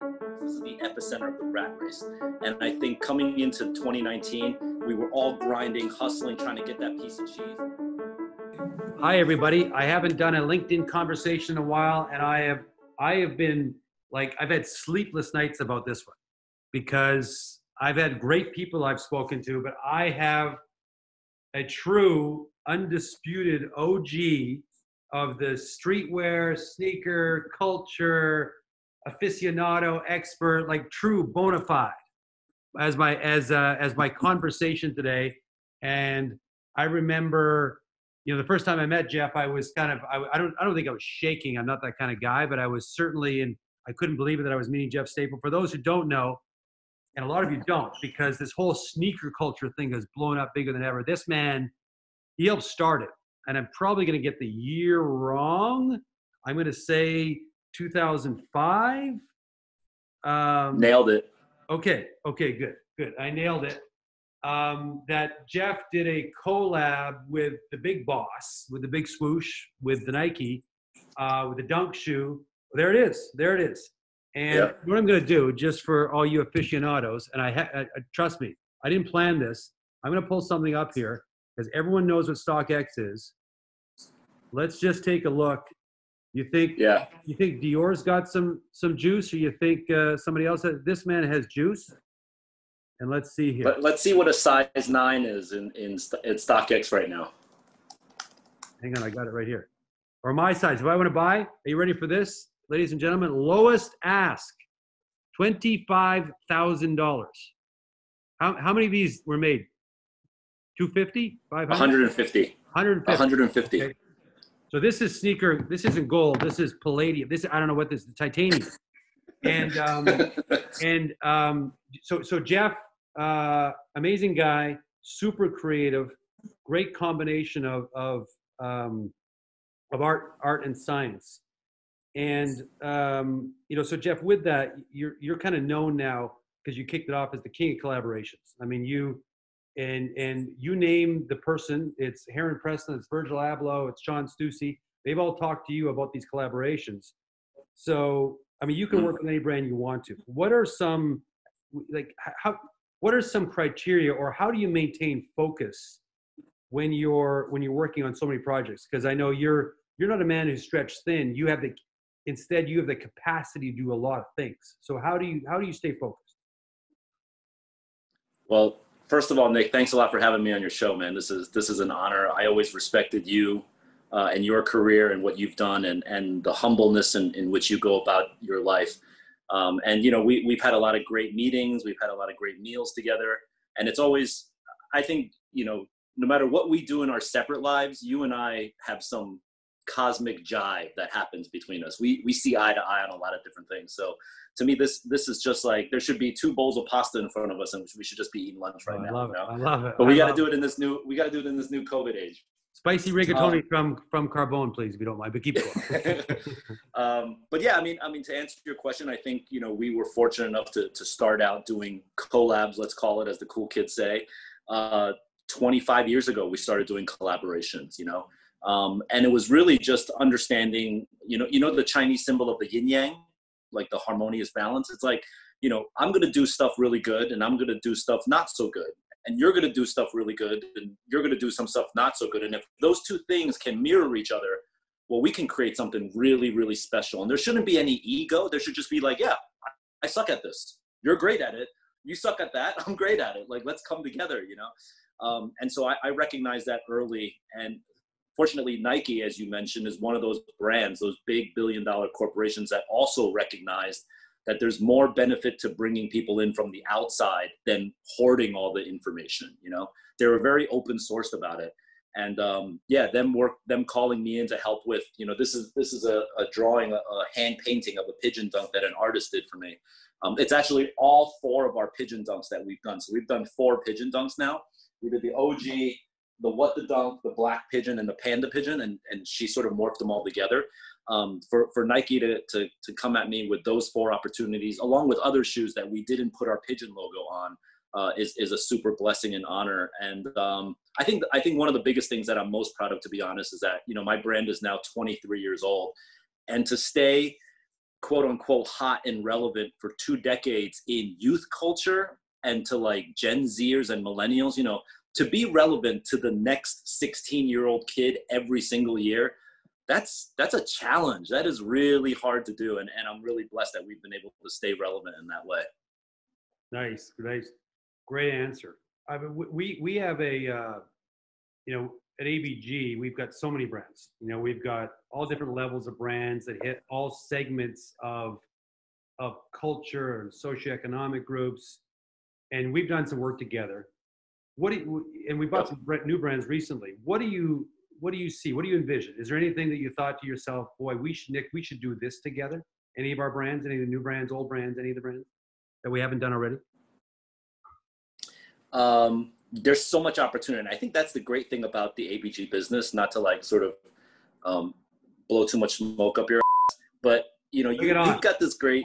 This is the epicenter of the rat race. And I think coming into 2019, we were all grinding, hustling, trying to get that piece of cheese. Hi, everybody. I haven't done a LinkedIn conversation in a while, and I have been, like, I've had sleepless nights about this one because I've had great people I've spoken to, but I have a true, undisputed OG of the streetwear, sneaker, culture, aficionado, expert, like true bona fide as my conversation today. And I remember, you know, the first time I met Jeff, I was kind of, I don't think I was shaking. I'm not that kind of guy, but I was certainly, and I couldn't believe it that I was meeting Jeff Staple. For those who don't know, and a lot of you don't, because this whole sneaker culture thing has blown up bigger than ever. This man, he helped start it. And I'm probably going to get the year wrong. I'm going to say 2005. Nailed it. Okay, good. I nailed it. That Jeff did a collab with the big boss, with the big swoosh, with the Nike, with the Dunk shoe. There it is. And yep. What I'm going to do, just for all you aficionados, and trust me, I didn't plan this. I'm going to pull something up here because everyone knows what StockX is. Let's just take a look. You think, yeah. You think Dior's got some juice, or you think somebody else has? This man has juice. And let's see here. But let's see what a size 9 is in StockX right now. Hang on, I got it right here. Or my size. If I want to buy, are you ready for this? Ladies and gentlemen, lowest ask, $25,000. How many of these were made? 250? 500? 150. 150. Okay. So this is sneaker. This isn't gold. This is palladium. This, I don't know what this is, titanium. And so Jeff, amazing guy, super creative, great combination of art and science. And you know, so Jeff, with that, you're kind of known now because you kicked it off as the king of collaborations. I mean, you. And you name the person, it's Heron Preston, it's Virgil Abloh, it's Sean Stussy. They've all talked to you about these collaborations. So, I mean, you can work with any brand you want to. What are some, like, what are some criteria, or how do you maintain focus when you're working on so many projects? Because I know you're not a man who's stretched thin. Instead you have the capacity to do a lot of things. So how do you stay focused? Well, first of all, Nick, thanks a lot for having me on your show, man. This is an honor. I always respected you and your career and what you've done and the humbleness in which you go about your life. And, you know, we've had a lot of great meetings. We've had a lot of great meals together. And it's always, I think, you know, no matter what we do in our separate lives, you and I have some cosmic jive that happens between us. We see eye to eye on a lot of different things. So to me, this is just like, there should be 2 bowls of pasta in front of us and we should just be eating lunch right now. I love it. But we got to do it in this new, COVID age. Spicy rigatoni from Carbone, please, if you don't mind, but keep it going. But yeah, I mean, to answer your question, I think, you know, we were fortunate enough to start out doing collabs, let's call it, as the cool kids say. 25 years ago, we started doing collaborations, you know. And it was really just understanding, you know, the Chinese symbol of the yin yang, like the harmonious balance. It's like, you know, I'm going to do stuff really good and I'm going to do stuff not so good. And you're going to do stuff really good and you're going to do some stuff not so good. And if those two things can mirror each other, well, we can create something really, really special. And there shouldn't be any ego. There should just be like, yeah, I suck at this. You're great at it. You suck at that. I'm great at it. Like, let's come together, you know? And so I recognized that early. And fortunately, Nike, as you mentioned, is one of those brands, those big billion-dollar corporations that also recognized that there's more benefit to bringing people in from the outside than hoarding all the information, you know? They were very open-sourced about it. And, yeah, them calling me in to help with, you know, this is a drawing, a hand painting of a pigeon dunk that an artist did for me. It's actually all 4 of our pigeon dunks that we've done. So we've done 4 pigeon dunks now. We did the OG, the What the Dunk, the Black Pigeon, and the Panda Pigeon, and she sort of morphed them all together. For Nike to come at me with those 4 opportunities, along with other shoes that we didn't put our pigeon logo on, is a super blessing and honor. And I think one of the biggest things that I'm most proud of, to be honest, is that, you know, my brand is now 23 years old, and to stay quote unquote hot and relevant for 2 decades in youth culture, and to like Gen Zers and millennials, you know, to be relevant to the next 16-year-old kid every single year, that's a challenge. That is really hard to do. And I'm really blessed that we've been able to stay relevant in that way. Nice, nice. Great answer. I mean, we have a, you know, at ABG, we've got so many brands. You know, we've got all different levels of brands that hit all segments of culture and socioeconomic groups. And we've done some work together. What do you, and we bought some new brands recently. What do you see? What do you envision? Is there anything that you thought to yourself, boy, we should do this together? Any of our brands, any of the new brands, old brands, any of the brands that we haven't done already? There's so much opportunity. And I think that's the great thing about the ABG business, not to like sort of blow too much smoke up your ass, but you know, you've got this great,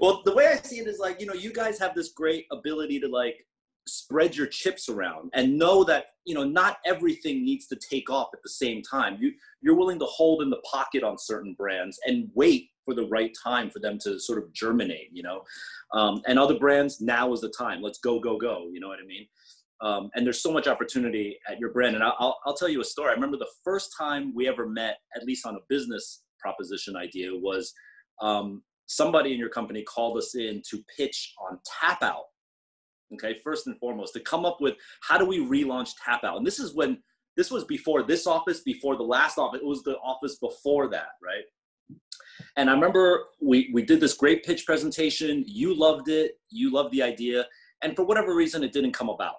well, the way I see it is like, you know, you guys have this great ability to like spread your chips around and know that, you know, not everything needs to take off at the same time. You're willing to hold in the pocket on certain brands and wait for the right time for them to sort of germinate, you know, and other brands, now is the time. Let's go, go, go. You know what I mean? And there's so much opportunity at your brand. And I'll tell you a story. I remember the first time we ever met, at least on a business proposition idea, was somebody in your company called us in to pitch on Tapout. Okay, first and foremost, to come up with how do we relaunch Tapout? And this was before this office, before the last office. It was the office before that, right? And I remember we did this great pitch presentation. You loved it. You loved the idea. And for whatever reason, it didn't come about.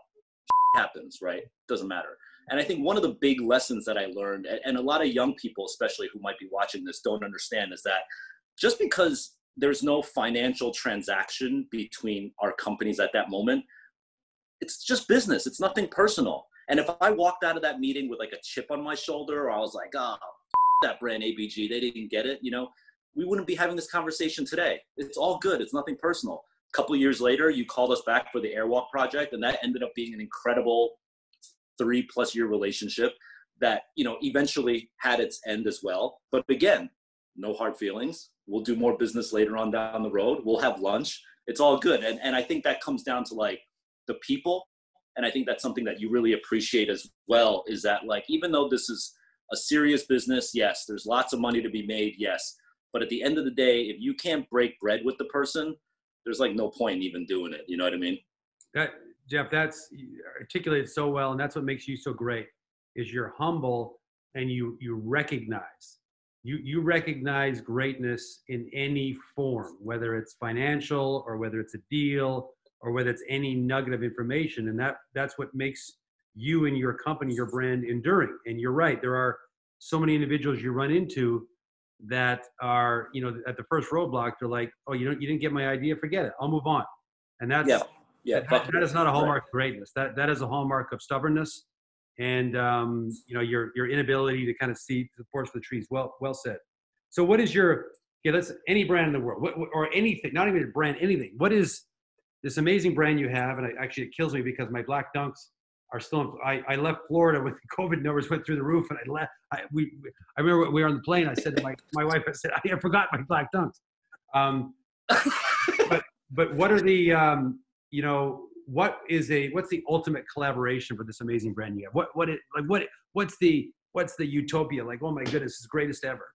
Shit happens, right? Doesn't matter. And I think one of the big lessons that I learned, and a lot of young people, especially who might be watching this, don't understand, is that just because there's no financial transaction between our companies at that moment, it's just business. It's nothing personal. And if I walked out of that meeting with like a chip on my shoulder, or I was like, oh, that brand ABG, they didn't get it, you know, we wouldn't be having this conversation today. It's all good. It's nothing personal. A couple of years later, you called us back for the Airwalk project, and that ended up being an incredible 3+ year relationship that, you know, eventually had its end as well. But again, no hard feelings. We'll do more business later on down the road. We'll have lunch. It's all good. And I think that comes down to like the people. And I think that's something that you really appreciate as well, is that like, even though this is a serious business, yes, there's lots of money to be made. Yes. But at the end of the day, if you can't break bread with the person, there's like no point in even doing it. You know what I mean? That, Jeff, that's articulated so well. And that's what makes you so great, is you're humble and you recognize. You recognize greatness in any form, whether it's financial or whether it's a deal or whether it's any nugget of information. And that's what makes you and your company, your brand, enduring. And you're right. There are so many individuals you run into that are, you know, at the first roadblock, they're like, oh, you didn't get my idea. Forget it. I'll move on. And that's, that is not a hallmark of greatness. That is a hallmark of stubbornness. And, you know, your inability to kind of see the forest for the trees. Well said. So what is any brand in the world, or anything, not even a brand, anything. What is this amazing brand you have? And it kills me because my black dunks are still, I left Florida when COVID numbers went through the roof, and I left. I remember we were on the plane. I said to my wife, I forgot my black dunks. But what are the, you know, what's the ultimate collaboration for this amazing brand you have? What's the utopia? Like, oh my goodness, it's greatest ever.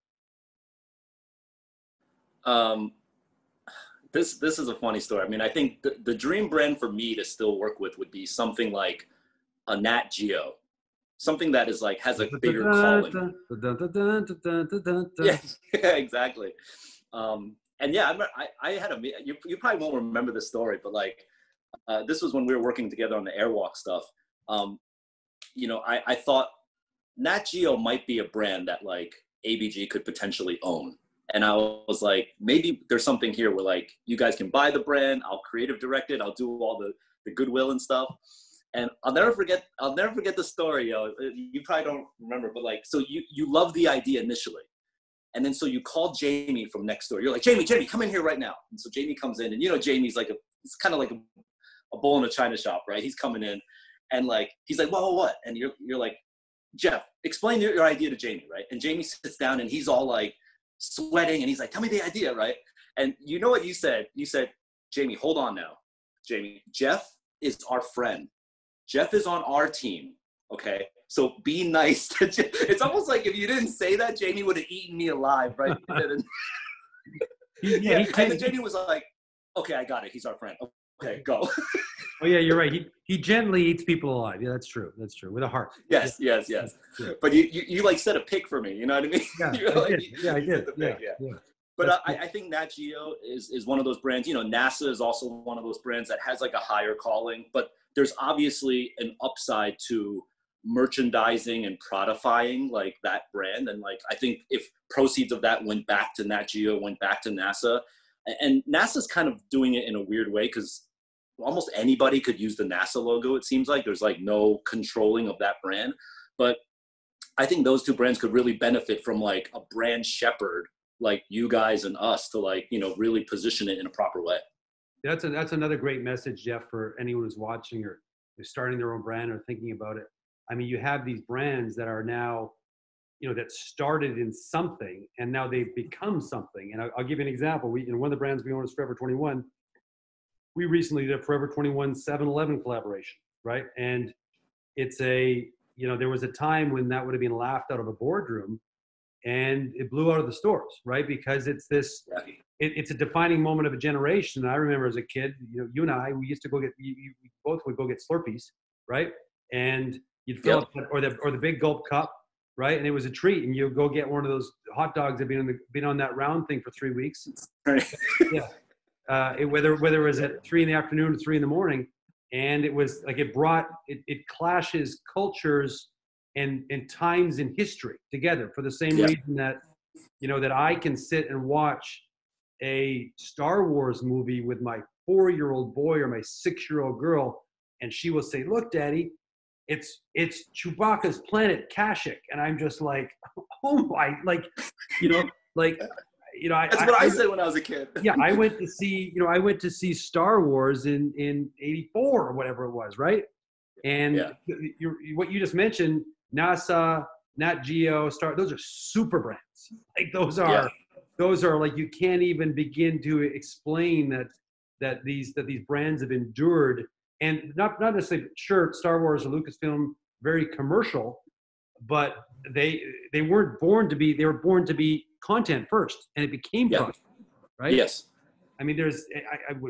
This is a funny story. I mean, I think the dream brand for me to still work with would be something like a Nat Geo, something that is like, has a bigger calling. Yeah, exactly. And yeah, I had a, you probably won't remember this story, but like, this was when we were working together on the Airwalk stuff. You know, I thought Nat Geo might be a brand that like ABG could potentially own. And I was like, maybe there's something here where like you guys can buy the brand. I'll creative direct it. I'll do all the goodwill and stuff. And I'll never forget the story. Yo. You probably don't remember, but like, so you love the idea initially. And then so you call Jamie from next door. You're like, Jamie, come in here right now. And so Jamie comes in, and you know, Jamie's like it's kind of like a bowl in a china shop, right? He's coming in, and like he's like, "Whoa, what?" And you're like, "Jeff, explain your idea to Jamie, right?" And Jamie sits down, and he's all like, sweating, and he's like, tell me the idea, right? And you know what you said? You said, Jamie, hold on now. Jamie, Jeff is our friend. Jeff is on our team, okay? So be nice to Jeff. It's almost like if you didn't say that, Jamie would have eaten me alive, right? Yeah, and then Jamie was like, okay, I got it. He's our friend. Okay, go. Oh, yeah, you're right. He gently eats people alive. Yeah, that's true. That's true. With a heart. Yes, yeah. Yes. But you like set a pick for me. You know what I mean? Yeah, I did. Yeah. But I think Nat Geo is one of those brands. You know, NASA is also one of those brands that has like a higher calling. But there's obviously an upside to merchandising and productifying like that brand. And like, I think if proceeds of that went back to Nat Geo, went back to NASA, and NASA's kind of doing it in a weird way because almost anybody could use the NASA logo, it seems like. There's like no controlling of that brand. But I think those two brands could really benefit from like a brand shepherd, like you guys and us, to like, you know, really position it in a proper way. That's another great message, Jeff, for anyone who's watching or who's starting their own brand or thinking about it. I mean, you have these brands that are now, you know, that started in something and now they've become something. And I'll give you an example. One of the brands we own is Forever 21. We recently did a Forever 21 7-Eleven collaboration, right? And it's a, you know, there was a time when that would have been laughed out of a boardroom and it blew out of the stores, right? Because it's this, it's a defining moment of a generation. And I remember as a kid, you know, you and I, we used to go get, we both would go get Slurpees, right? And you'd fill up, or the big gulp cup, right? And it was a treat, and you go get one of those hot dogs that been on that round thing for 3 weeks. Yeah, whether it was at 3 in the afternoon or 3 in the morning, and it was like it clashes cultures and times in history together for the same reason that, you know, that I can sit and watch a Star Wars movie with my 4-year-old boy or my 6-year-old girl, and she will say, "Look, Daddy, it's Chewbacca's planet, Kashyyyk," and I'm just like, oh my, that's what I said when I was a kid. Yeah, I went to see Star Wars in '84 or whatever it was, right? And what you just mentioned, NASA, Nat Geo, Star, those are super brands. Like those are like, you can't even begin to explain that these brands have endured. And not necessarily, sure, Star Wars or Lucasfilm, very commercial, but they weren't born to be. They were born to be content first, and it became content, right? Yes. I mean,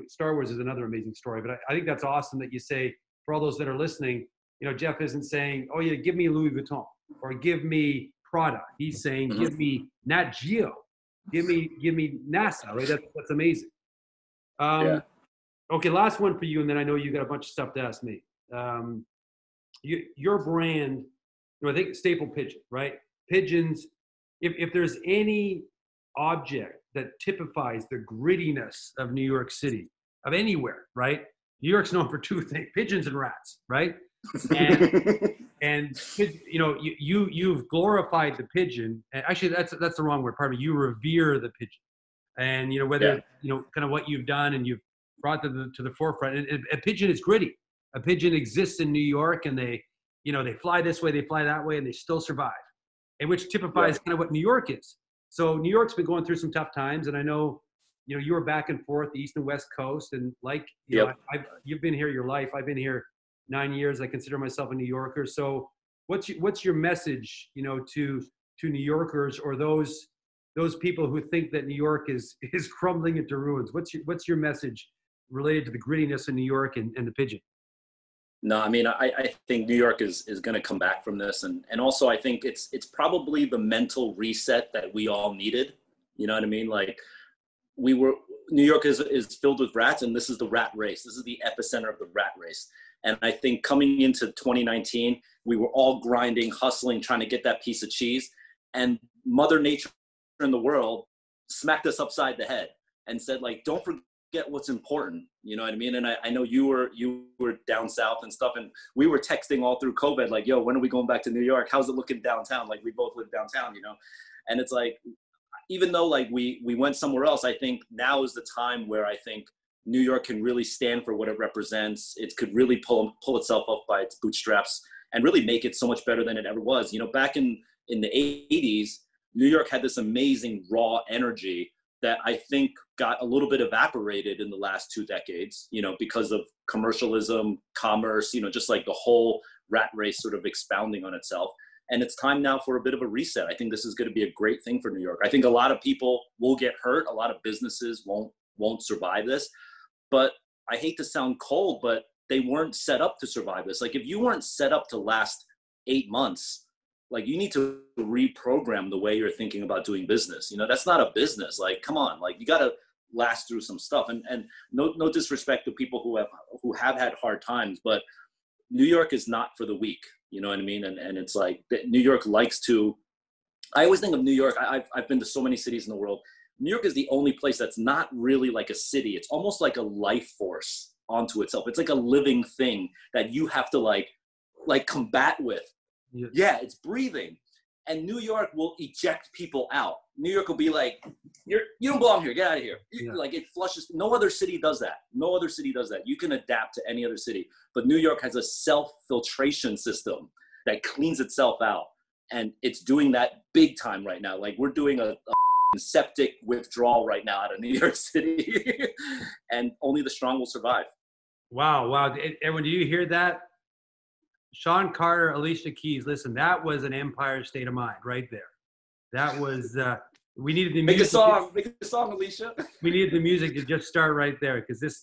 Star Wars is another amazing story, but I think that's awesome that you say, for all those that are listening, you know, Jeff isn't saying, "Oh yeah, give me Louis Vuitton or give me Prada." He's saying, "Give me Nat Geo, give me NASA." Right? That's amazing. Okay, last one for you, and then I know you got a bunch of stuff to ask me. Your brand, you know, I think Staple Pigeon, right? Pigeons, if there's any object that typifies the grittiness of New York City, of anywhere, right? New York's known for two things, pigeons and rats, right? And you know, you've glorified the pigeon. And actually, that's the wrong word, pardon me. You revere the pigeon. And, you know, you know, kind of what you've done, and you've brought to the forefront. And a pigeon is gritty. A pigeon exists in New York, and they, you know, they fly this way, they fly that way, and they still survive, and which typifies kind of what New York is. So New York's been going through some tough times, and I know, you know, you were back and forth, the East and West Coast, and like, you know, you've been here your life. I've been here 9 years. I consider myself a New Yorker. So what's your message, you know, to New Yorkers, or those people who think that New York is crumbling into ruins? What's your message related to the grittiness in New York and the pigeon? No, I mean, I think New York is going to come back from this. And also, I think it's probably the mental reset that we all needed. You know what I mean? Like, New York is filled with rats, and this is the rat race. This is the epicenter of the rat race. And I think coming into 2019, we were all grinding, hustling, trying to get that piece of cheese. And Mother Nature in the world smacked us upside the head and said, like, don't forget what's important. You know what I mean? And I know you were down south and stuff, and we were texting all through COVID, like, yo, when are we going back to New York? How's it looking downtown? Like, we both live downtown, you know? And it's like, even though like we went somewhere else, I think now is the time where I think New York can really stand for what it represents. It could really pull itself up by its bootstraps and really make it so much better than it ever was. You know, back in the 80s, New York had this amazing raw energy that I think got a little bit evaporated in the last 2 decades, you know, because of commercialism, commerce, you know, just like the whole rat race sort of expounding on itself. And it's time now for a bit of a reset. I think this is going to be a great thing for New York. I think a lot of people will get hurt. A lot of businesses won't survive this. But I hate to sound cold, but they weren't set up to survive this. Like, if you weren't set up to last 8 months, like, you need to reprogram the way you're thinking about doing business. You know, that's not a business. Like, come on, like, you got to last through some stuff. And no disrespect to people who have had hard times, but New York is not for the weak. You know what I mean? And it's like, New York likes to, I always think of New York. I've been to so many cities in the world. New York is the only place that's not really like a city. It's almost like a life force onto itself. It's like a living thing that you have to like combat with. Yes. Yeah, it's breathing. And New York will eject people out. New York will be like, you don't belong here. Get out of here. Yeah. Like, it flushes. No other city does that. No other city does that. You can adapt to any other city. But New York has a self-filtration system that cleans itself out. And it's doing that big time right now. Like, we're doing a septic withdrawal right now out of New York City. And only the strong will survive. Wow. Wow. Everyone, do you hear that? Sean Carter, Alicia Keys, listen, that was an empire state of mind right there. That was, we needed the music. Make a song, Alicia. We needed the music to just start right there, because this,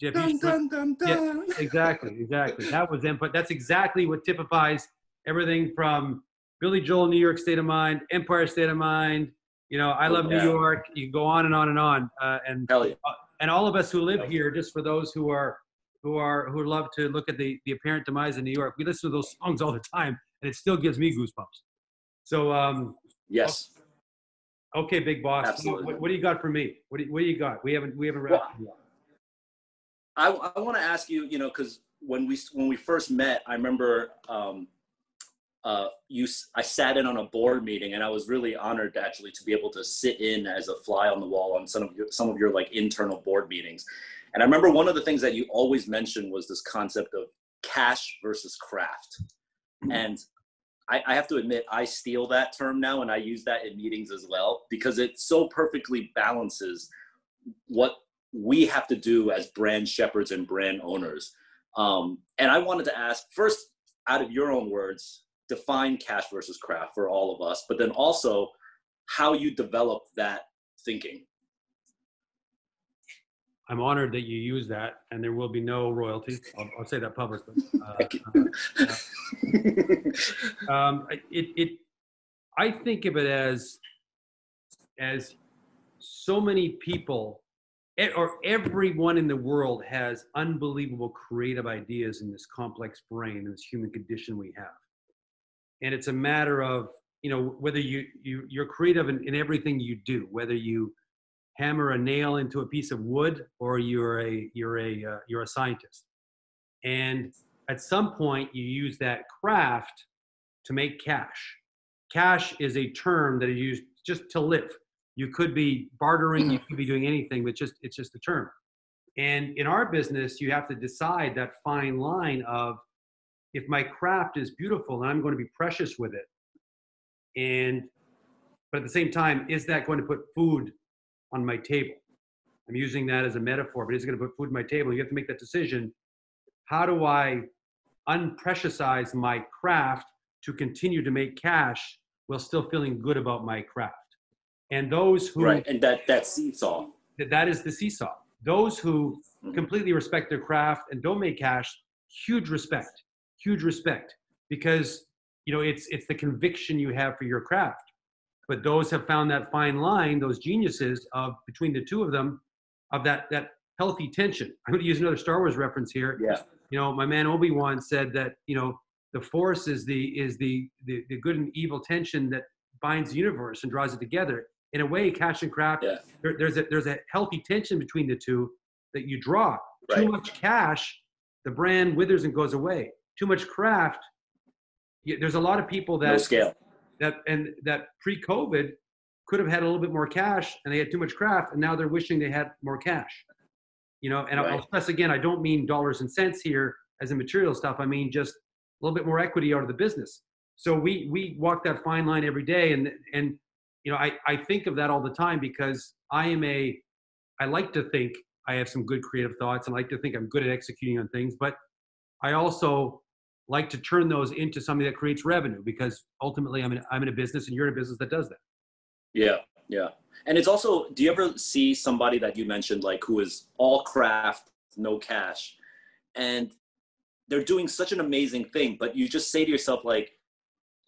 Jeff, dun, dun, dun, dun. Yeah, exactly. That was empire. That's exactly what typifies everything from Billy Joel, New York state of mind, empire state of mind, you know, I love New York. You can go on and on and on. And all of us who live here, just for those who love to look at the apparent demise in New York. We listen to those songs all the time, and it still gives me goosebumps. So yes. Okay, big boss. Absolutely. What do you got for me? What do you got? We haven't wrapped. Well, I want to ask you, you know, because when we first met, I remember I sat in on a board meeting, and I was really honored actually to be able to sit in as a fly on the wall on some of your like internal board meetings. And I remember one of the things that you always mentioned was this concept of cash versus craft. And I have to admit, I steal that term now, and I use that in meetings as well, because it so perfectly balances what we have to do as brand shepherds and brand owners. And I wanted to ask first, out of your own words, define cash versus craft for all of us, but then also how you develop that thinking. I'm honored that you use that, and there will be no royalties. I'll say that publicly. I think of it as so many people, or everyone in the world has unbelievable creative ideas in this complex brain, in this human condition we have. And it's a matter of, you know, whether you're creative in everything you do, whether you hammer a nail into a piece of wood, or you're a scientist. And at some point you use that craft to make cash. Cash is a term that is used just to live. You could be bartering, you could be doing anything, but it's just a term. And in our business, you have to decide that fine line of, if my craft is beautiful and I'm going to be precious with it, but at the same time, is that going to put food on my table? I'm using that as a metaphor, but it's going to put food on my table. You have to make that decision. How do I unpreciousize my craft to continue to make cash while still feeling good about my craft? And those who... Right, and that seesaw. That is the seesaw. Those who completely respect their craft and don't make cash, huge respect. Because, you know, it's the conviction you have for your craft. But those have found that fine line, those geniuses of between the two of them, of that healthy tension. I'm going to use another Star Wars reference here. Yeah. You know, my man Obi-Wan said that, you know, the Force is the good and evil tension that binds the universe and draws it together. In a way, cash and craft, yeah. there's a healthy tension between the two that you draw. Right. Too much cash, the brand withers and goes away. Too much craft, there's a lot of people that... No scale. That pre-COVID could have had a little bit more cash, and they had too much craft, and now they're wishing they had more cash. You know, and right. I'll stress again, I don't mean dollars and cents here as in material stuff. I mean just a little bit more equity out of the business. So we walk that fine line every day, and you know, I think of that all the time because I like to think I have some good creative thoughts, and I like to think I'm good at executing on things, but I also like to turn those into something that creates revenue, because ultimately I'm in a business, and you're in a business that does that. Yeah. Yeah. And it's also, do you ever see somebody that you mentioned, like, who is all craft, no cash, and they're doing such an amazing thing, but you just say to yourself, like,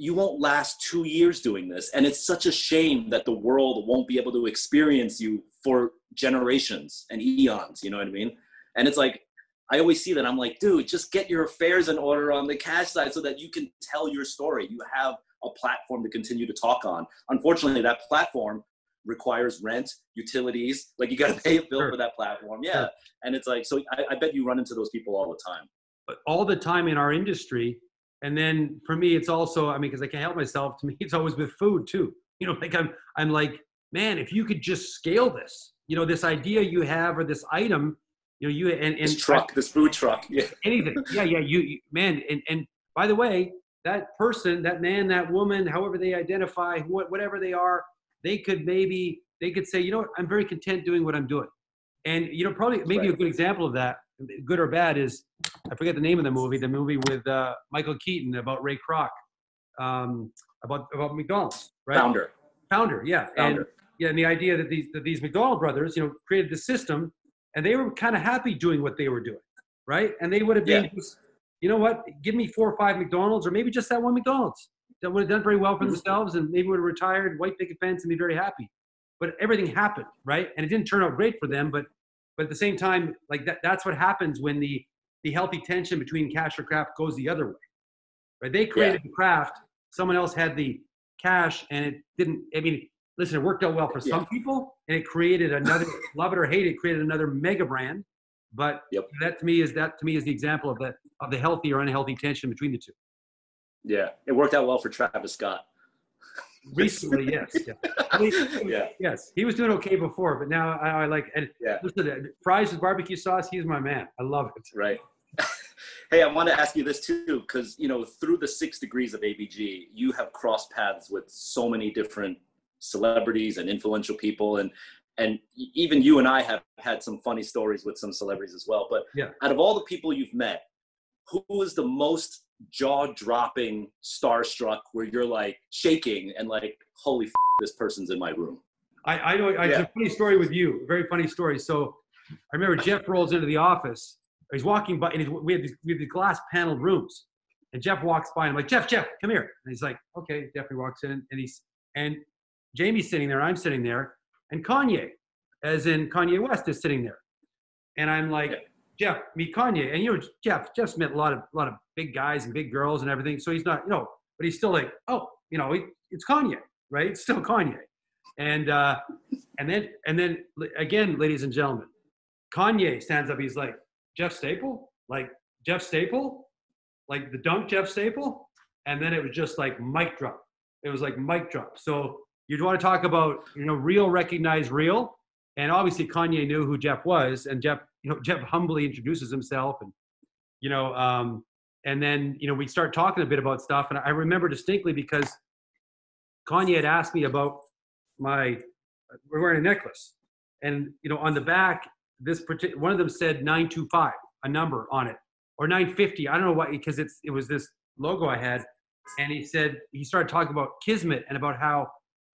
you won't last 2 years doing this. And it's such a shame that the world won't be able to experience you for generations and eons, you know what I mean? And it's like, I always see that. I'm like, dude, just get your affairs in order on the cash side so that you can tell your story. You have a platform to continue to talk on. Unfortunately, that platform requires rent, utilities, like you got to pay a bill for that platform. Yeah. Sure. And it's like, so I bet you run into those people all the time. But all the time in our industry. And then for me, it's also, I mean, because I can't help myself, to me, it's always with food too. You know, like I'm like, man, if you could just scale this, you know, this idea you have, or this item, you know, you and this food truck, yeah. Anything. Yeah. Yeah. You man. And by the way, that person, that man, that woman, however they identify, whatever they are, they could say, you know what, I'm very content doing what I'm doing. And, you know, probably maybe a good example of that, good or bad, is, I forget the name of the movie with Michael Keaton about Ray Kroc, about McDonald's, right? Founder. Yeah. Founder. And, yeah. And the idea that these McDonald brothers, you know, created the system, and they were kind of happy doing what they were doing. Right. And they would have been, you know what, give me 4 or 5 McDonald's, or maybe just that one McDonald's, that would have done very well for themselves, and maybe would have retired, white picket fence, and be very happy. But everything happened, right? And it didn't turn out great for them, but at the same time, like that's what happens when the healthy tension between cash or craft goes the other way, right? They created the craft, someone else had the cash, and it didn't, I mean, listen, it worked out well for some people, and it created another, love it or hate it, created another mega brand. But that to me is the example of the healthy or unhealthy tension between the two. Yeah. It worked out well for Travis Scott. Recently, yes. Yeah. I mean, yes. He was doing okay before, but now I like it. Yeah. Listen, fries with barbecue sauce, he's my man. I love it. Right. Hey, I want to ask you this too, because, you know, through the 6 degrees of ABG, you have crossed paths with so many different celebrities and influential people. And even you and I have had some funny stories with some celebrities as well. But out of all the people you've met, who is the most jaw-dropping, starstruck, where you're like shaking and like, holy f***, this person's in my room? I know. It's a funny story with you. Very funny story. So I remember Jeff rolls into the office. He's walking by, and we have these glass paneled rooms. And Jeff walks by, and I'm like, Jeff, come here. And he's like, okay. Jeffrey walks in, and Jamie's sitting there. I'm sitting there. And Kanye, as in Kanye West, is sitting there. And I'm like, Jeff, meet Kanye. And, you know, Jeff's met a lot of big guys and big girls and everything. So he's not, you know, but he's still like, oh, you know, it's Kanye, right? It's still Kanye. And then again, ladies and gentlemen, Kanye stands up. He's like, Jeff Staple, like the dunk Jeff Staple. And then it was just like mic drop. It was like mic drop. So you'd want to talk about, you know, real, recognize real. And obviously Kanye knew who Jeff was, and Jeff humbly introduces himself, and, you know, and then, you know, we start talking a bit about stuff. And I remember distinctly because Kanye had asked me about we're wearing a necklace, and, you know, on the back, one of them said 925, a number on it, or 950. I don't know why, because it was this logo I had. And he started talking about Kismet, and about how,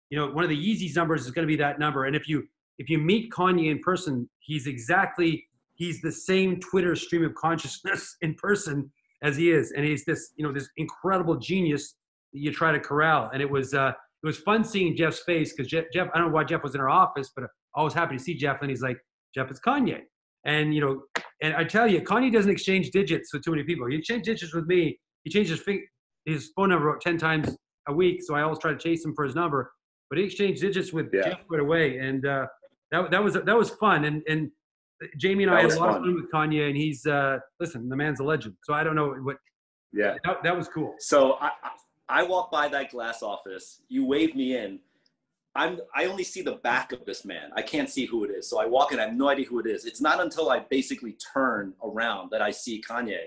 you know, one of the Yeezy's numbers is going to be that number. And if you meet Kanye in person, he's the same Twitter stream of consciousness in person as he is. And he's this, you know, this incredible genius that you try to corral. And it was fun seeing Jeff's face, because Jeff, I don't know why Jeff was in our office, but I was happy to see Jeff. And he's like, Jeff, it's Kanye. And, you know, and I tell you, Kanye doesn't exchange digits with too many people. He exchanged digits with me. He changes his phone number about 10 times a week. So I always try to chase him for his number. But he exchanged digits with Jeff right away, and that was fun. And Jamie and I had a lot of fun with Kanye, and he's listen, the man's a legend. So I don't know what. Yeah, that was cool. So I walk by that glass office. You wave me in. I only see the back of this man. I can't see who it is. So I walk in. I have no idea who it is. It's not until I basically turn around that I see Kanye.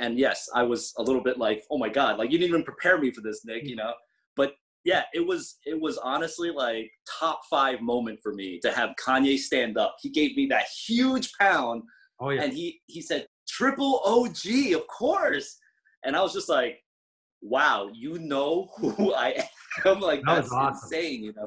And yes, I was a little bit like, oh my God, like you didn't even prepare me for this, Nick. You know, but Yeah, it was honestly like top five moment for me to have Kanye stand up. He gave me that huge pound. Oh, yeah. And he said, triple OG, of course. And I was just like, wow, you know who I am? Like, that's awesome. Insane, you know?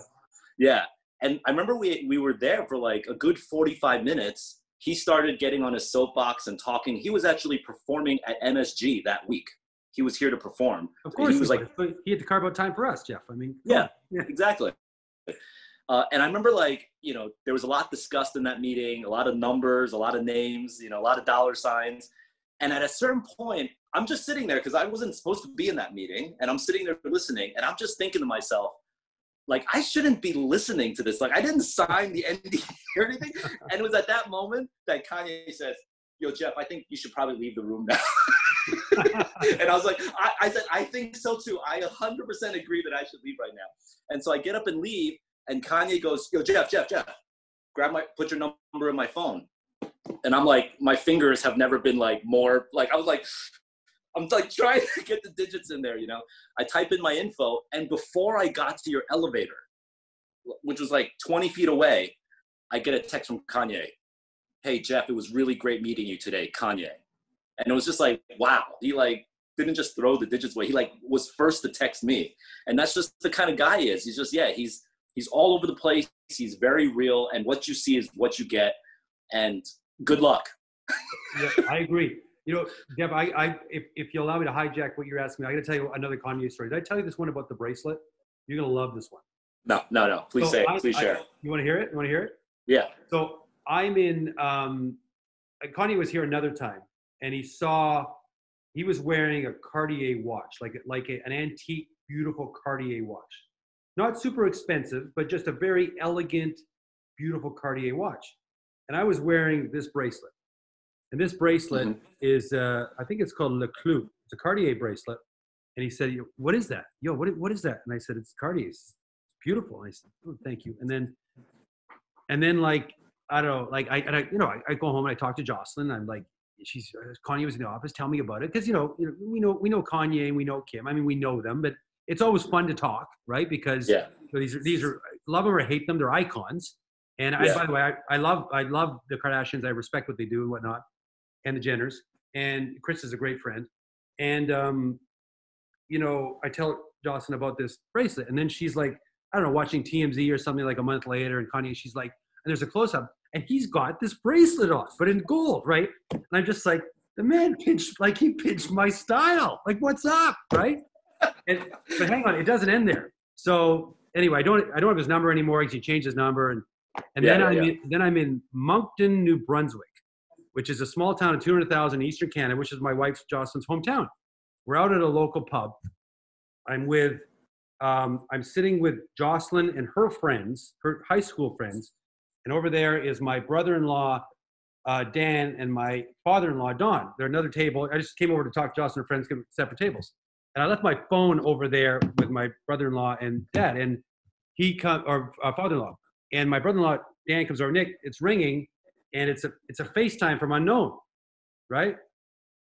Yeah. And I remember we were there for like a good 45 minutes. He started getting on his soapbox and talking. He was actually performing at MSG that week. He was here to perform. Of course, he was. He had to carve out time for us, Jeff. I mean, yeah, exactly. And I remember, like, you know, there was a lot discussed in that meeting, a lot of numbers, a lot of names, you know, a lot of dollar signs. And at a certain point, I'm just sitting there because I wasn't supposed to be in that meeting. And I'm sitting there listening, and I'm just thinking to myself, like, I shouldn't be listening to this. Like, I didn't sign the NDA or anything. And it was at that moment that Kanye says, yo, Jeff, I think you should probably leave the room now. And I was like, I said, I think so too. I 100% agree that I should leave right now. And so I get up and leave, and Kanye goes, yo, Jeff, put your number in my phone. And I'm like, my fingers have never been like more, like, I was like, I'm like trying to get the digits in there, you know? I type in my info, and before I got to your elevator, which was like 20 feet away, I get a text from Kanye. Hey, Jeff, it was really great meeting you today, Kanye. And it was just like, wow, he like didn't just throw the digits away. He like was first to text me. And that's just the kind of guy he is. He's just, yeah, he's all over the place. He's very real. And what you see is what you get. And good luck. Yeah, I agree. You know, Deb, if you allow me to hijack what you're asking me, I got to tell you another Kanye story. Did I tell you this one about the bracelet? You're going to love this one. No. Please say it. Please share. You want to hear it? Yeah. So I'm in, Kanye was here another time. And he was wearing a Cartier watch, like an antique, beautiful Cartier watch. Not super expensive, but just a very elegant, beautiful Cartier watch. And I was wearing this bracelet. And this bracelet is, I think it's called Le Clou. It's a Cartier bracelet. And he said, what is that? Yo, what is that? And I said, it's Cartier. It's beautiful. And I said, oh, thank you. And then like, I don't know, like, I go home and I talk to Jocelyn. I'm like, Kanye was in the office. Tell me about it, because we know Kanye and we know Kim. I mean, we know them, but it's always fun to talk, right? Because these are love them or hate them, they're icons. And by the way, I love the Kardashians. I respect what they do and whatnot, and the Jenners. And Chris is a great friend. And I tell Jocelyn about this bracelet, and then she's like, I don't know, watching TMZ or something like a month later, and Kanye, she's like, and there's a close up. And he's got this bracelet on, but in gold, right? And I'm just like, the man pinched my style. Like, what's up, right? But hang on, it doesn't end there. So anyway, I don't have his number anymore because he changed his number. Then I'm in Moncton, New Brunswick, which is a small town of 200,000 in Eastern Canada, which is my wife's, Jocelyn's hometown. We're out at a local pub. I'm sitting with Jocelyn and her friends, her high school friends. And over there is my brother-in-law, Dan, and my father-in-law, Don. They're another table. I just came over to talk to Jocelyn and her friends, separate tables. And I left my phone over there with my brother-in-law and dad, and father-in-law. And my brother-in-law, Dan, comes over, Nick, it's ringing, and it's a FaceTime from unknown, right?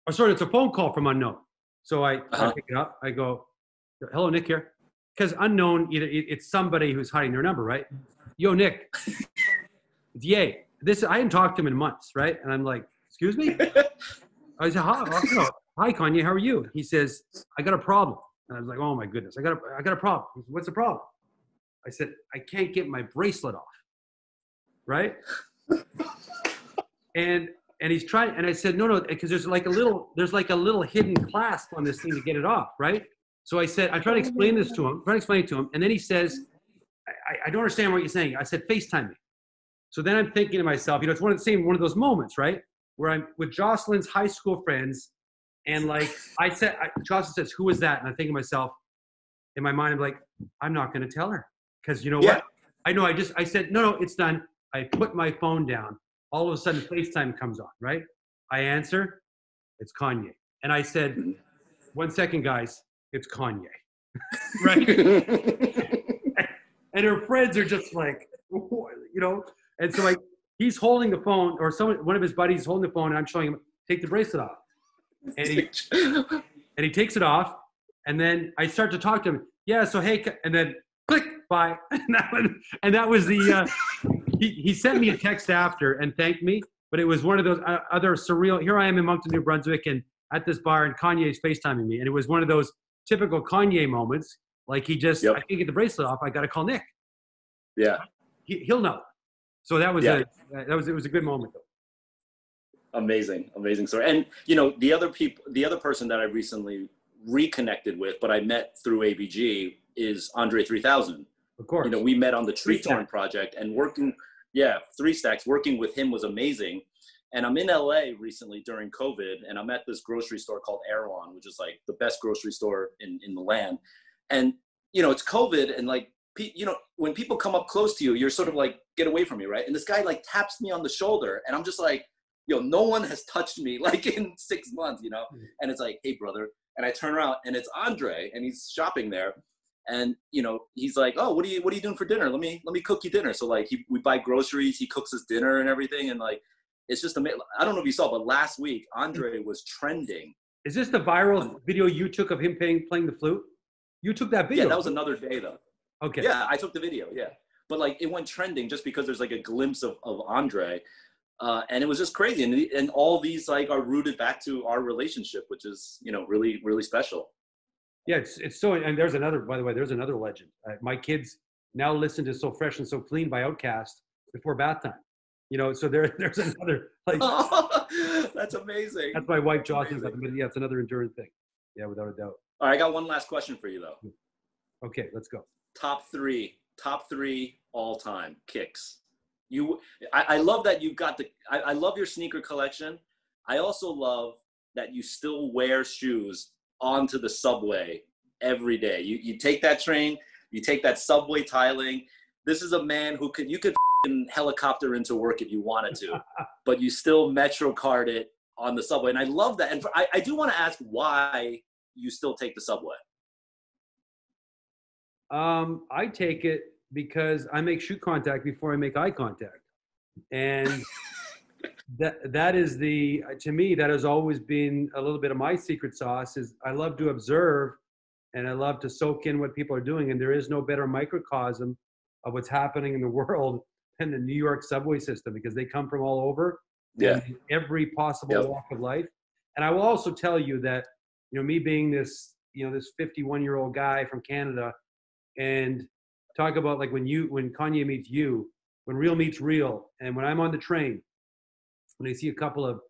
Or sorry, it's a phone call from unknown. So I pick it up. I go, hello, Nick here. Because unknown, either it's somebody who's hiding their number, right? Yo, Nick. Yay. I hadn't talked to him in months, right? And I'm like, excuse me? I said, hi, Kanye, how are you? He says, I got a problem. And I was like, oh my goodness, I got a problem. He said, what's the problem? I said, I can't get my bracelet off, right? and he's trying, and I said, no, because there's like a little hidden clasp on this thing to get it off, right? So I said, I try to explain this to him, and then he says, I don't understand what you're saying. I said, FaceTime me. So then I'm thinking to myself, you know, it's one of those moments, right? Where I'm with Jocelyn's high school friends, and like I said, Jocelyn says, who is that? And I'm thinking to myself, in my mind, I'm like, I'm not going to tell her. Because you know what? I know, I said, no, it's done. I put my phone down. All of a sudden, FaceTime comes on, right? I answer, it's Kanye. And I said, 1 second, guys, it's Kanye. Right? And her friends are just like, you know. And so he's holding the phone, or one of his buddies is holding the phone, and I'm showing him, take the bracelet off. And he takes it off. And then I start to talk to him. yeah, so hey, and then click, bye. And that was the, he sent me a text after and thanked me, but it was one of those other surreal, here I am in Moncton, New Brunswick, and at this bar, and Kanye's FaceTiming me. And it was one of those typical Kanye moments. Like he just, I can't get the bracelet off. I got to call Nick. Yeah. He'll know. So that was, it was a good moment though. Amazing, amazing story. And you know, the other person that I recently reconnected with, but I met through ABG, is Andre 3000. Of course. You know, we met on the Tree Torn project, and working with him was amazing. And I'm in LA recently during COVID, and I'm at this grocery store called Erewhon, which is like the best grocery store in the land. And you know, it's COVID, and like, you know, when people come up close to you, you're sort of like, get away from me, right? And this guy like taps me on the shoulder, and I'm just like, yo, no one has touched me like in 6 months, you know? And it's like, hey brother. And I turn around and it's Andre, and he's shopping there. And, you know, he's like, oh, what are you doing for dinner? Let me cook you dinner. So like we buy groceries, he cooks his dinner and everything. And like, it's just amazing. I don't know if you saw, but last week, Andre was trending. Is this the viral video you took of him playing the flute? You took that video. Yeah, that was another day though. Okay. Yeah, I took the video. Yeah. But like it went trending just because there's like a glimpse of Andre. And it was just crazy. And all these like are rooted back to our relationship, which is, you know, really, really special. Yeah. It's so, and there's another, by the way, there's another legend. My kids now listen to So Fresh and So Clean by Outkast before bath time, you know? So there's another, like, that's amazing. That's my wife, Jocelyn. Yeah. It's another enduring thing. Yeah. Without a doubt. All right. I got one last question for you though. Okay. Let's go. Top three all time kicks. I love that you've got I love your sneaker collection. I also love that you still wear shoes onto the subway every day. You take that train, you take that subway tiling. This is a man who you could helicopter into work if you wanted to, but you still MetroCard it on the subway. And I love that. And I do want to ask why you still take the subway. I take it because I make shoe contact before I make eye contact. And that is to me, that has always been a little bit of my secret sauce. Is I love to observe and I love to soak in what people are doing. And there is no better microcosm of what's happening in the world than the New York subway system, because they come from all over, in every possible walk of life. And I will also tell you that, you know, me being this, you know, this 51-year-old guy from Canada, and talk about like when Kanye meets you, when real meets real, and when I'm on the train, when I see a couple of,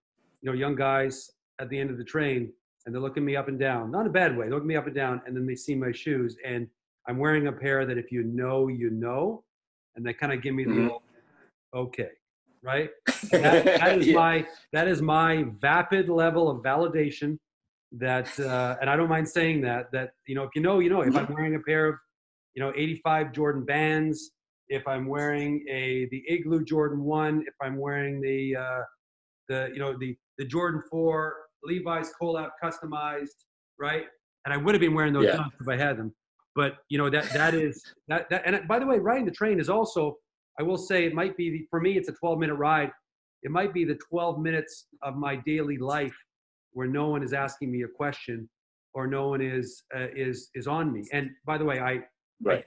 you know, young guys at the end of the train, and they're looking me up and down, not in a bad way, looking me up and down, and then they see my shoes, and I'm wearing a pair that if you know, you know, and they kind of give me the old, okay, right? That is my vapid level of validation that, and I don't mind saying that, you know, if you know, you know. If I'm wearing a pair of, you know, 85 Jordan Vans, if I'm wearing the Igloo Jordan 1, if I'm wearing the Jordan 4 Levi's Collab customized, right? And I would have been wearing those dunks if I had them. But you know, that is that. And by the way, riding the train is also, I will say, it might be for me, it's a 12-minute ride. It might be the 12 minutes of my daily life where no one is asking me a question, or no one is on me. And by the way, right.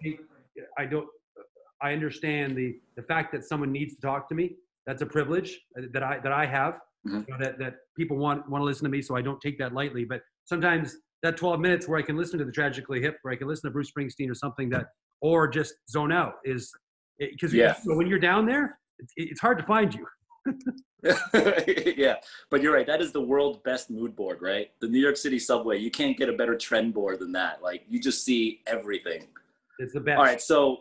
I understand the fact that someone needs to talk to me. That's a privilege that I have, you know, that people want to listen to me. So I don't take that lightly, but sometimes that 12 minutes where I can listen to the Tragically Hip, where I can listen to Bruce Springsteen or something, that, or just zone out, is because when you're down there, it's hard to find you. Yeah, but you're right. That is the world's best mood board, right? The New York City subway. You can't get a better trend board than that. Like, you just see everything. It's the best. All right, so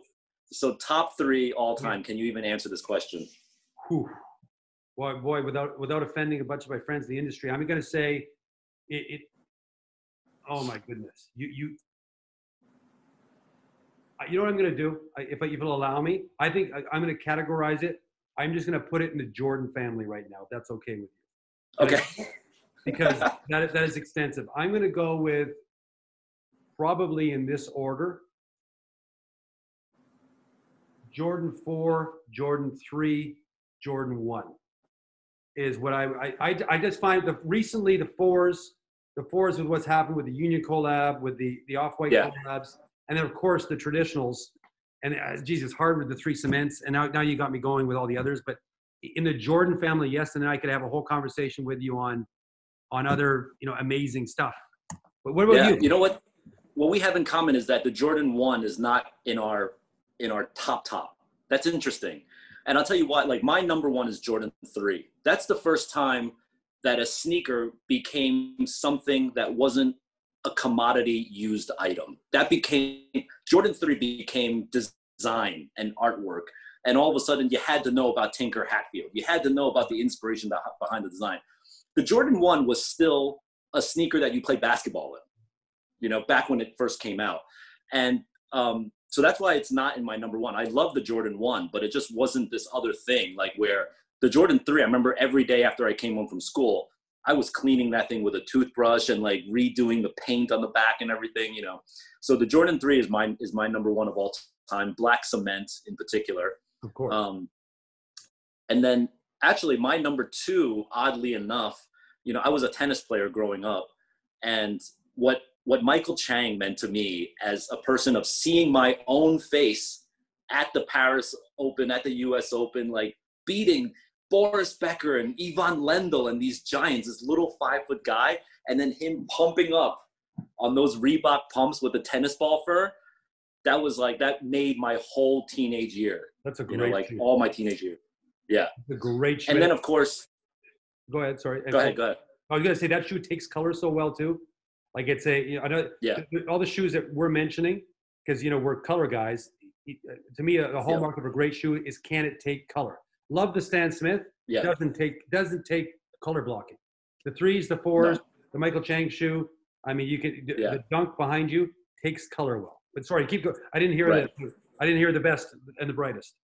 top three all time. Can you even answer this question? Whew. Boy, without offending a bunch of my friends in the industry, I'm going to say it. Oh my goodness, you know what I'm going to do? If you'll allow me, I think I'm going to categorize it. I'm just going to put it in the Jordan family right now, if that's okay with you. Okay. Because that is extensive. I'm going to go with, probably in this order, Jordan 4, Jordan 3, Jordan 1 is what I just find recently the fours with what's happened with the Union collab, with the Off-White collabs, And then of course the traditionals, and geez, it's hard with the three cements. And now you got me going with all the others, but in the Jordan family, yes. And then I could have a whole conversation with you on other, you know, amazing stuff. But what about you? You know what we have in common is that the Jordan 1 is not in our top. That's interesting. And I'll tell you what, like my number one is Jordan 3. That's the first time that a sneaker became something that wasn't a commodity used item. That became, Jordan 3 became design and artwork. And all of a sudden you had to know about Tinker Hatfield. You had to know about the inspiration behind the design. The Jordan 1 was still a sneaker that you played basketball in, you know, back when it first came out. And so that's why it's not in my number one. I love the Jordan 1, but it just wasn't this other thing, like where the Jordan 3, I remember every day after I came home from school, I was cleaning that thing with a toothbrush and like redoing the paint on the back and everything, you know. So the Jordan 3 is my number one of all time, black cement in particular. Of course. And then actually my number two, oddly enough, you know, I was a tennis player growing up, and what Michael Chang meant to me as a person of seeing my own face at the Paris Open, at the US Open, like beating Boris Becker and Ivan Lendl and these giants, this little 5 foot guy, and then him pumping up on those Reebok pumps with a tennis ball fur. That was like, that made my whole teenage year. That's a great, you know, like all my teenage year. Yeah. The great shoe. And then of course, go ahead. Sorry. Go ahead. I was going to say that shoe takes color so well too. Like it's a, you know, I know all the shoes that we're mentioning, because, you know, we're color guys. To me, a hallmark of a great shoe is, can it take color? Love the Stan Smith. Yeah. Doesn't take color blocking. The 3s, the 4s, the Michael Chang shoe. I mean, you can, the Dunk behind you takes color well. But sorry, keep going. I didn't hear the best and the brightest.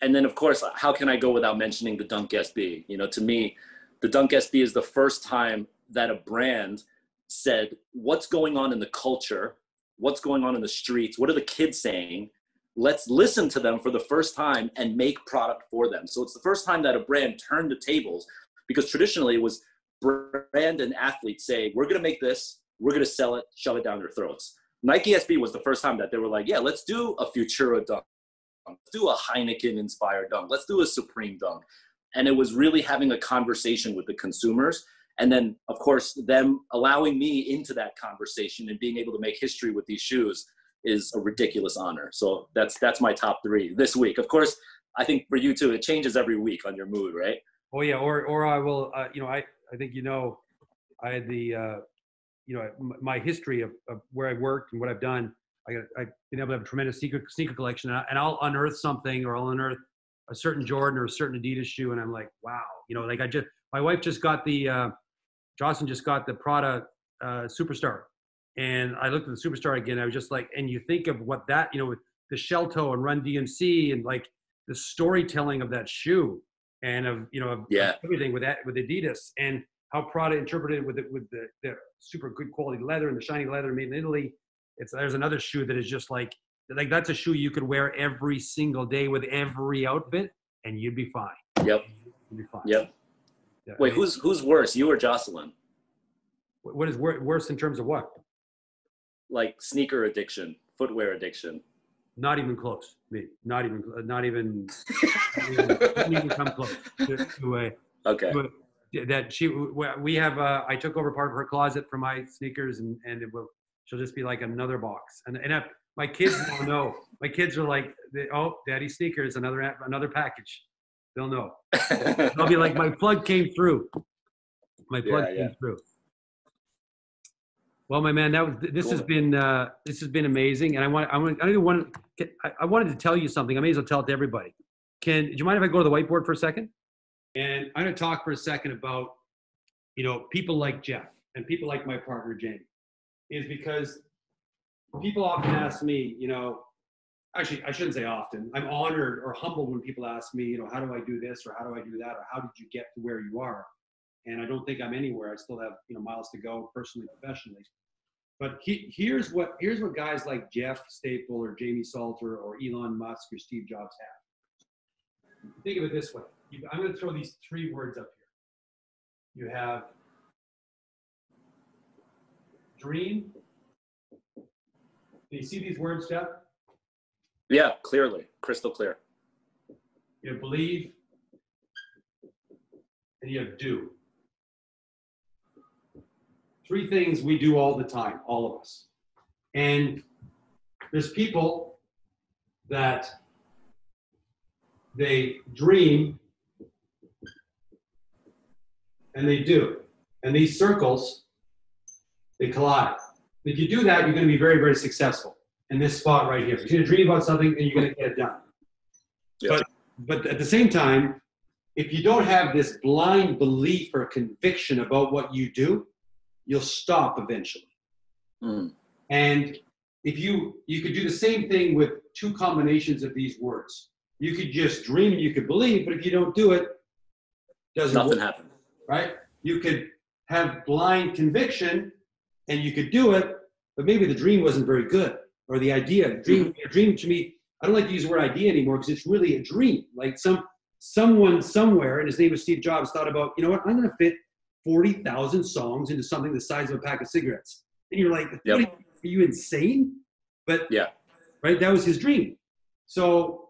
And then of course, how can I go without mentioning the Dunk SB? You know, to me, the Dunk SB is the first time that a brand said, what's going on in the culture? What's going on in the streets? What are the kids saying? Let's listen to them for the first time and make product for them. So it's the first time that a brand turned the tables, because traditionally it was brand and athletes say, we're going to make this, we're going to sell it, shove it down their throats. Nike SB was the first time that they were like, yeah, let's do a Futura dunk. Let's do a Heineken inspired dunk. Let's do a Supreme dunk. And it was really having a conversation with the consumers. And then of course them allowing me into that conversation and being able to make history with these shoes is a ridiculous honor. So that's my top three this week. Of course, I think for you too, it changes every week on your mood, right? Oh yeah. Or I will, you know, I think, you know, I had the, you know, my history of where I worked and what I've done. I've been able to have a tremendous sneaker collection, and I'll unearth something, or I'll unearth a certain Jordan or a certain Adidas shoe. And I'm like, wow, you know, like my wife just got the, Jocelyn just got the Prada Superstar. And I looked at the Superstar again. I was just like, and you think of what that, you know, with the shell toe and Run DMC and like the storytelling of that shoe and of, you know, of everything with that, with Adidas and how Prada interpreted with the super good quality leather and the shiny leather made in Italy. There's another shoe that is just like that's a shoe you could wear every single day with every outfit and you'd be fine. Yep. You'd be fine. Yep. Yeah. Wait, who's worse, you or Jocelyn? What is worse in terms of what? Like sneaker addiction, footwear addiction. Not even close. Me. Not even come close. I took over part of her closet for my sneakers, and she'll just be like another box. And my kids don't know. My kids are like, oh, daddy's sneakers, another package. They'll know. They'll be like, my plug came through. Well, my man, this has been amazing, and I wanted to tell you something. I may as well tell it to everybody. Do you mind if I go to the whiteboard for a second? And I'm going to talk for a second about, you know, people like Jeff and people like my partner Jamie, is because people often ask me, you know, actually I shouldn't say often. I'm honored or humbled when people ask me, you know, how do I do this or how do I do that or how did you get to where you are? And I don't think I'm anywhere. I still have, you know, miles to go personally, professionally. But here's what guys like Jeff Staple or Jamie Salter or Elon Musk or Steve Jobs have. Think of it this way. I'm going to throw these three words up here. You have dream, Do you see these words, Jeff? Yeah, clearly, crystal clear. You have believe, and you have do. Three things we do all the time, all of us. And there's people that they dream and they do. And these circles, they collide. If you do that, you're going to be very, very successful in this spot right here. You're going to dream about something and you're going to get it done. Yes. But at the same time, if you don't have this blind belief or conviction about what you do, you'll stop eventually. Mm. And if you could do the same thing with two combinations of these words. You could just dream and you could believe, but if you don't do it, nothing happens. Right? You could have blind conviction and you could do it, but maybe the dream wasn't very good, or the idea. Dream to me, I don't like to use the word idea anymore because it's really a dream. Like someone somewhere, and his name was Steve Jobs, thought about, you know what, I'm going to fit 40,000 songs into something the size of a pack of cigarettes. And you're like, yep. Are you insane? But yeah, right. That was his dream. So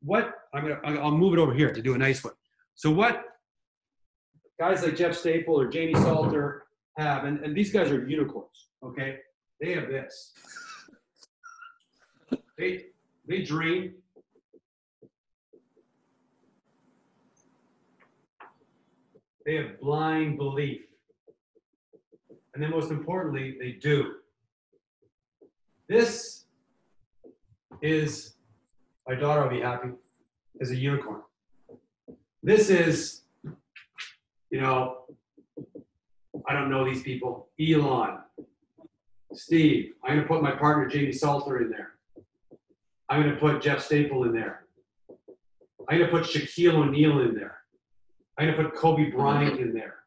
what I'll move it over here to do a nice one. So what guys like Jeff Staple or Jamie Salter have, and these guys are unicorns. Okay. They have this, they dream. They have blind belief. And then most importantly, they do. This is, my daughter will be happy, is a unicorn. This is, you know, I don't know these people. Elon, Steve, I'm gonna put my partner Jamie Salter in there. I'm gonna put Jeff Staple in there. I'm gonna put Shaquille O'Neal in there. I'm going to put Kobe Bryant in there,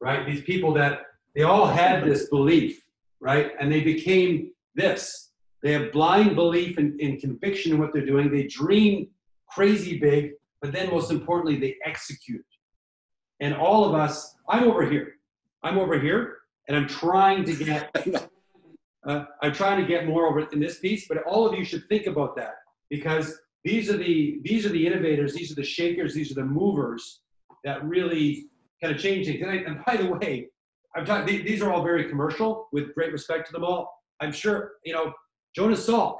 right? These people that, they all had this belief, right? And they became this. They have blind belief and conviction in what they're doing. They dream crazy big, but then most importantly, they execute. And all of us, I'm over here, and I'm trying to get more over in this piece, but all of you should think about that, because these are the innovators, these are the shakers, these are the movers, that really kind of changed things. And by the way, these are all very commercial, with great respect to them all. I'm sure, you know, Jonas Salk,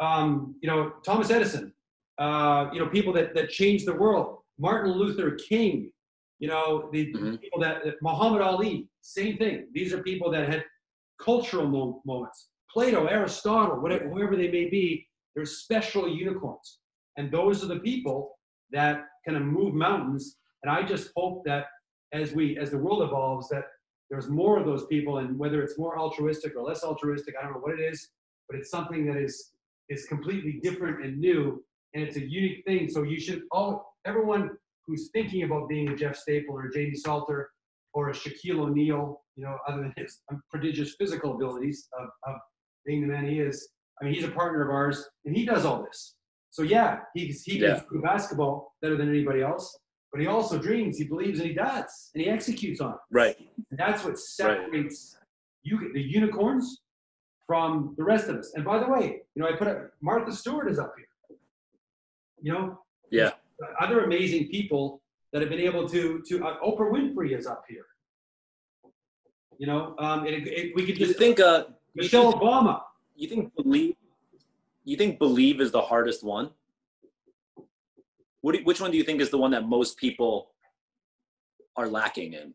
you know, Thomas Edison, you know, people that changed the world, Martin Luther King, you know, the people that Muhammad Ali, same thing. These are people that had cultural moments. Plato, Aristotle, whatever, whoever they may be, they're special unicorns. And those are the people that kind of move mountains. And I just hope that as the world evolves, that there's more of those people, and whether it's more altruistic or less altruistic, I don't know what it is, but it's something that is completely different and new, and it's a unique thing. So you should everyone who's thinking about being a Jeff Staple or a Jamie Salter or a Shaquille O'Neal, you know, other than his prodigious physical abilities of being the man he is, I mean, he's a partner of ours, and he does all this. So yeah, he can do basketball better than anybody else. But he also dreams, he believes, and he does, and he executes on it. Right. And that's what separates the unicorns from the rest of us. And by the way, you know, I put up, Martha Stewart is up here. You know? Yeah. Other amazing people that have been able to Oprah Winfrey is up here. You know, we could just think Michelle Obama. You think believe is the hardest one? Which one do you think is the one that most people are lacking in?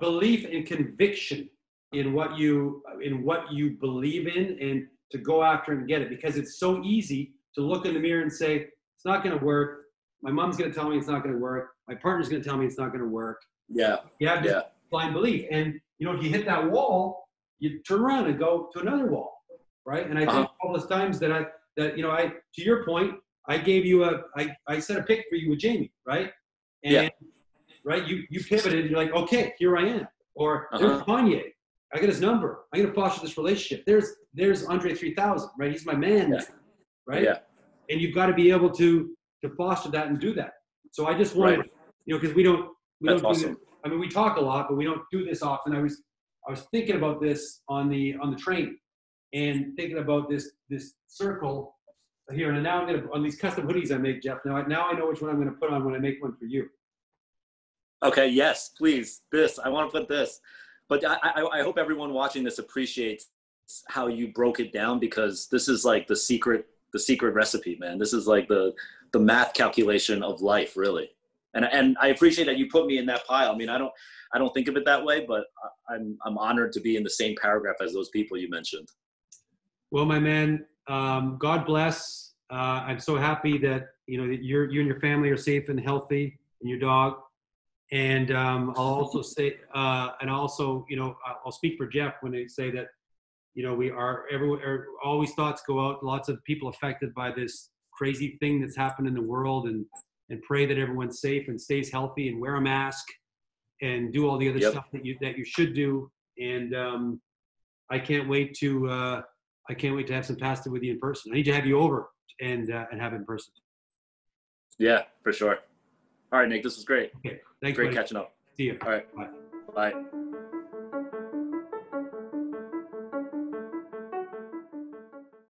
Belief and conviction in what you believe in, and to go after and get it, because it's so easy to look in the mirror and say, it's not going to work. My mom's going to tell me it's not going to work. My partner's going to tell me it's not going to work. Yeah. You have this blind belief. And, you know, if you hit that wall, you turn around and go to another wall, right? And I think all the times that you know, to your point, I set a pick for you with Jamie, right? And right, you pivoted. And you're like, okay, here I am. Or there's Kanye. I got his number. I'm gonna foster this relationship. There's Andre 3000, right? He's my man, right? Yeah. And you've got to be able to foster that and do that. So I just wanted, you know, because we don't. That's awesome. I mean, we talk a lot, but we don't do this often. I was I was thinking about this on the train, and thinking about this circle here. And now I'm gonna, on these custom hoodies I make, Jeff. Now I know which one I'm gonna put on when I make one for you. Okay. Yes, please. This I want to put this. But I hope everyone watching this appreciates how you broke it down, because this is like the secret recipe, man. This is like the math calculation of life, really. And I appreciate that you put me in that pile. I mean, I don't think of it that way, but I'm honored to be in the same paragraph as those people you mentioned. Well, my man, God bless. I'm so happy that that you and your family are safe and healthy, and your dog. And I'll also say, I'll speak for Jeff when I say that, we are always thoughts go out. Lots of people affected by this crazy thing that's happened in the world, and pray that everyone's safe and stays healthy and wear a mask and do all the other stuff that you should do. And I can't wait to have some pasta with you in person. I need to have you over and have it in person. Yeah, for sure. All right, Nick, this was great. Okay. Thanks, buddy. Catching up. See you. All right. Bye. Bye.